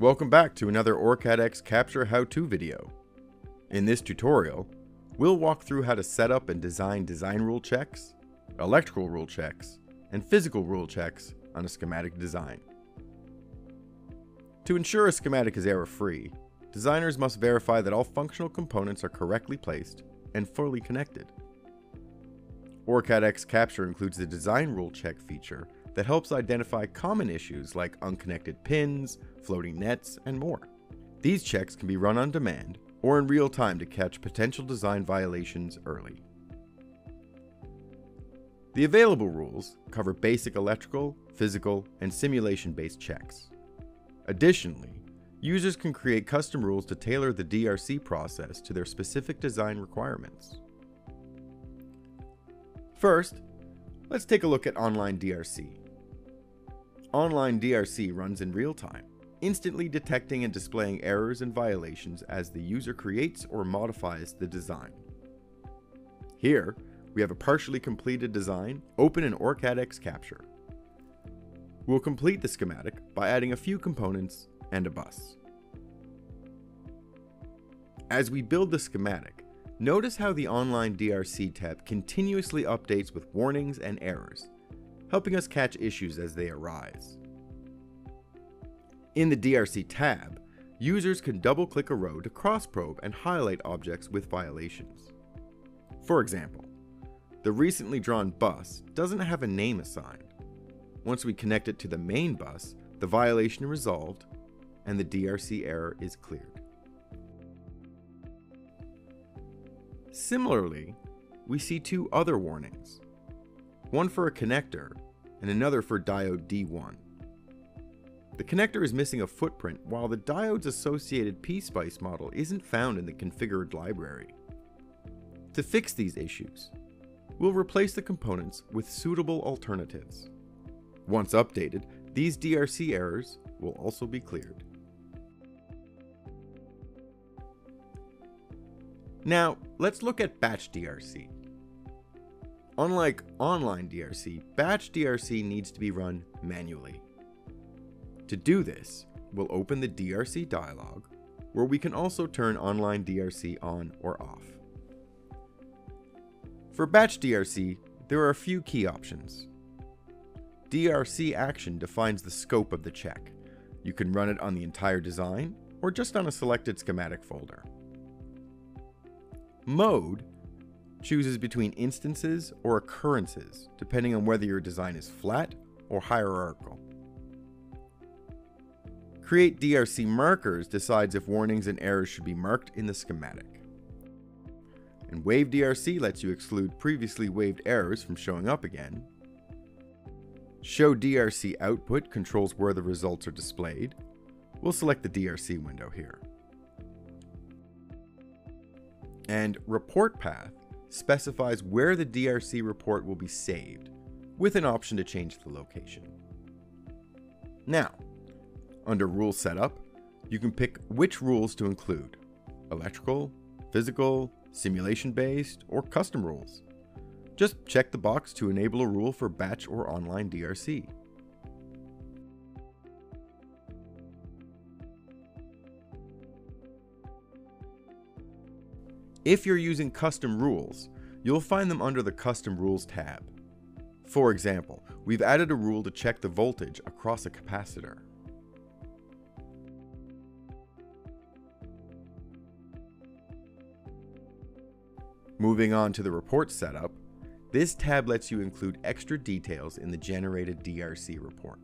Welcome back to another OrCAD X Capture how-to video. In this tutorial, we'll walk through how to set up and design rule checks, electrical rule checks, and physical rule checks on a schematic design. To ensure a schematic is error-free, designers must verify that all functional components are correctly placed and fully connected. OrCAD X Capture includes the design rule check feature that helps identify common issues like unconnected pins, floating nets, and more. These checks can be run on demand or in real time to catch potential design violations early. The available rules cover basic electrical, physical, and simulation-based checks. Additionally, users can create custom rules to tailor the DRC process to their specific design requirements. First, let's take a look at Online DRC. Online DRC runs in real time, instantly detecting and displaying errors and violations as the user creates or modifies the design. Here, we have a partially completed design open in OrCAD X Capture. We'll complete the schematic by adding a few components and a bus. As we build the schematic, notice how the Online DRC tab continuously updates with warnings and errors, helping us catch issues as they arise. In the DRC tab, users can double-click a row to cross-probe and highlight objects with violations. For example, the recently drawn bus doesn't have a name assigned. Once we connect it to the main bus, the violation is resolved and the DRC error is cleared. Similarly, we see two other warnings, one for a connector and another for diode D1. The connector is missing a footprint while the diode's associated PSPICE model isn't found in the configured library. To fix these issues, we'll replace the components with suitable alternatives. Once updated, these DRC errors will also be cleared. Now, let's look at Batch DRC. Unlike Online DRC, Batch DRC needs to be run manually. To do this, we'll open the DRC dialog, where we can also turn Online DRC on or off. For Batch DRC, there are a few key options. DRC action defines the scope of the check. You can run it on the entire design or just on a selected schematic folder. Mode chooses between instances or occurrences, depending on whether your design is flat or hierarchical. Create DRC markers decides if warnings and errors should be marked in the schematic. And Wave DRC lets you exclude previously waived errors from showing up again. Show DRC output controls where the results are displayed. We'll select the DRC window here. And Report Path specifies where the DRC report will be saved, with an option to change the location. Now, under Rule Setup, you can pick which rules to include: electrical, physical, simulation-based, or custom rules. Just check the box to enable a rule for Batch or Online DRC. If you're using custom rules, you'll find them under the Custom Rules tab. For example, we've added a rule to check the voltage across a capacitor. Moving on to the report setup, this tab lets you include extra details in the generated DRC report.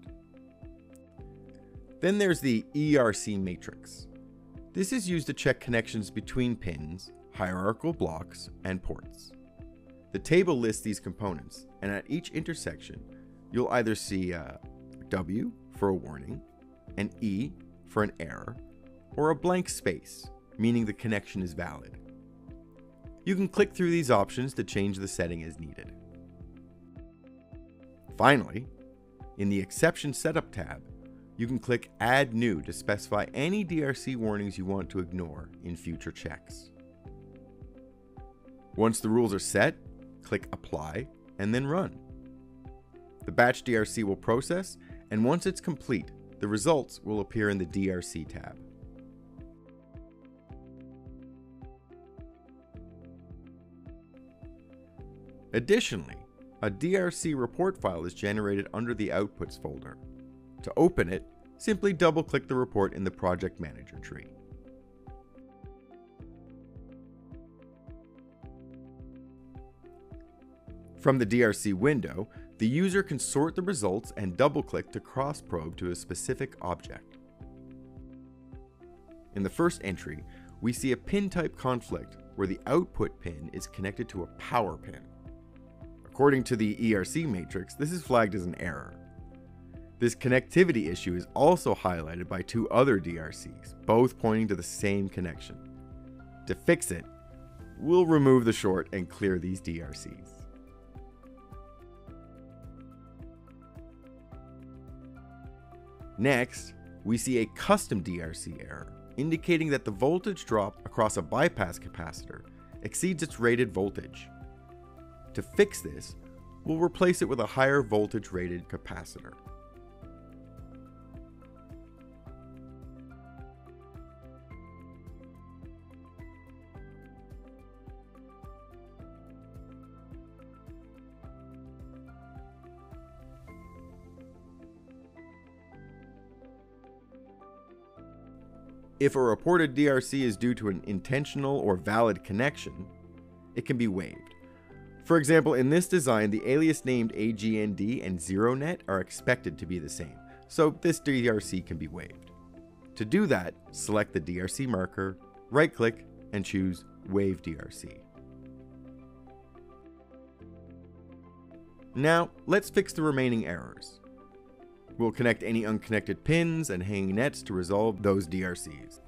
Then there's the ERC matrix. This is used to check connections between pins, hierarchical blocks, and ports. The table lists these components, and at each intersection, you'll either see a W for a warning, an E for an error, or a blank space, meaning the connection is valid. You can click through these options to change the setting as needed. Finally, in the Exception Setup tab, you can click Add New to specify any DRC warnings you want to ignore in future checks. Once the rules are set, click Apply and then Run. The Batch DRC will process, and once it's complete, The results will appear in the DRC tab. Additionally, a DRC report file is generated under the Outputs folder. To open it, simply double-click the report in the Project Manager tree. From the DRC window, the user can sort the results and double-click to cross-probe to a specific object. In the first entry, we see a pin-type conflict where the output pin is connected to a power pin. According to the ERC matrix, this is flagged as an error. This connectivity issue is also highlighted by two other DRCs, both pointing to the same connection. To fix it, we'll remove the short and clear these DRCs. Next, we see a custom DRC error, indicating that the voltage drop across a bypass capacitor exceeds its rated voltage. To fix this, we'll replace it with a higher voltage rated capacitor. If a reported DRC is due to an intentional or valid connection, it can be waived. For example, in this design, the alias named AGND and ZeroNet are expected to be the same, so this DRC can be waived. To do that, select the DRC marker, right-click, and choose Waive DRC. Now, let's fix the remaining errors. We'll connect any unconnected pins and hanging nets to resolve those DRCs.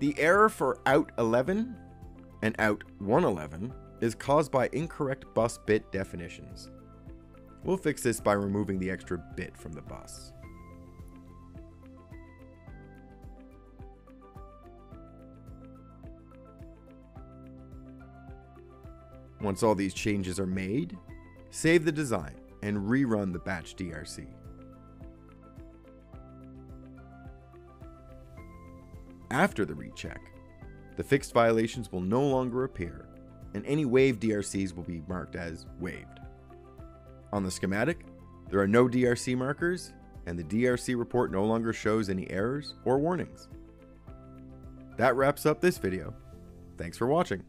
The error for out 11 and out 111 is caused by incorrect bus bit definitions. We'll fix this by removing the extra bit from the bus. Once all these changes are made, save the design and rerun the batch DRC. After the recheck, the fixed violations will no longer appear, and any waived DRCs will be marked as waived. On the schematic, there are no DRC markers, and the DRC report no longer shows any errors or warnings. That wraps up this video. Thanks for watching.